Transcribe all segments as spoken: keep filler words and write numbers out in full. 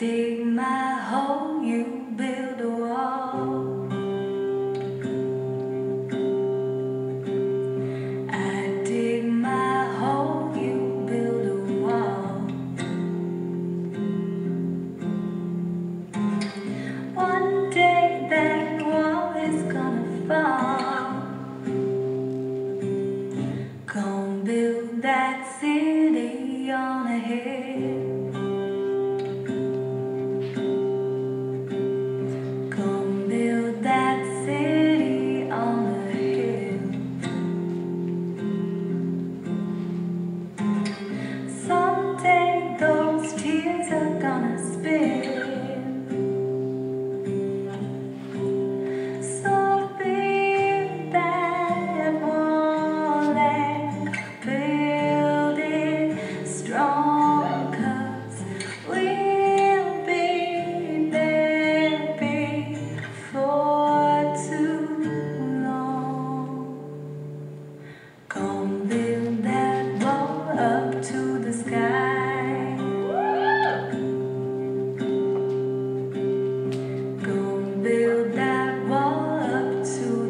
dig my hole, you build a wall. I dig my hole, you build a wall. One day that wall is gonna fall. Gonna build that city on a hill. Gonna build that wall until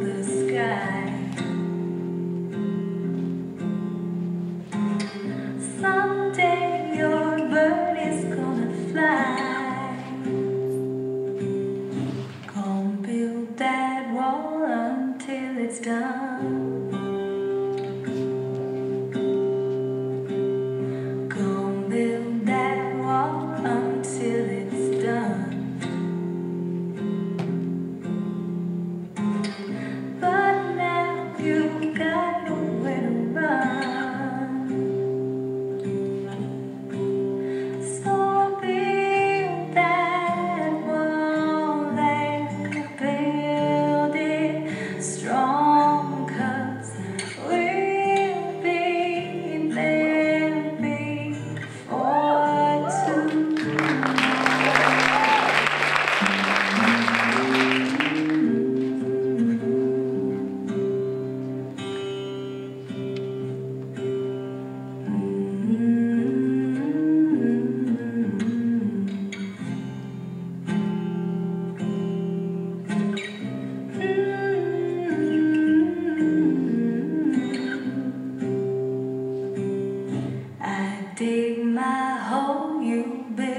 it's done. But now you've got nowhere to run, so build that wall and build it strong. Dig my hole, you build.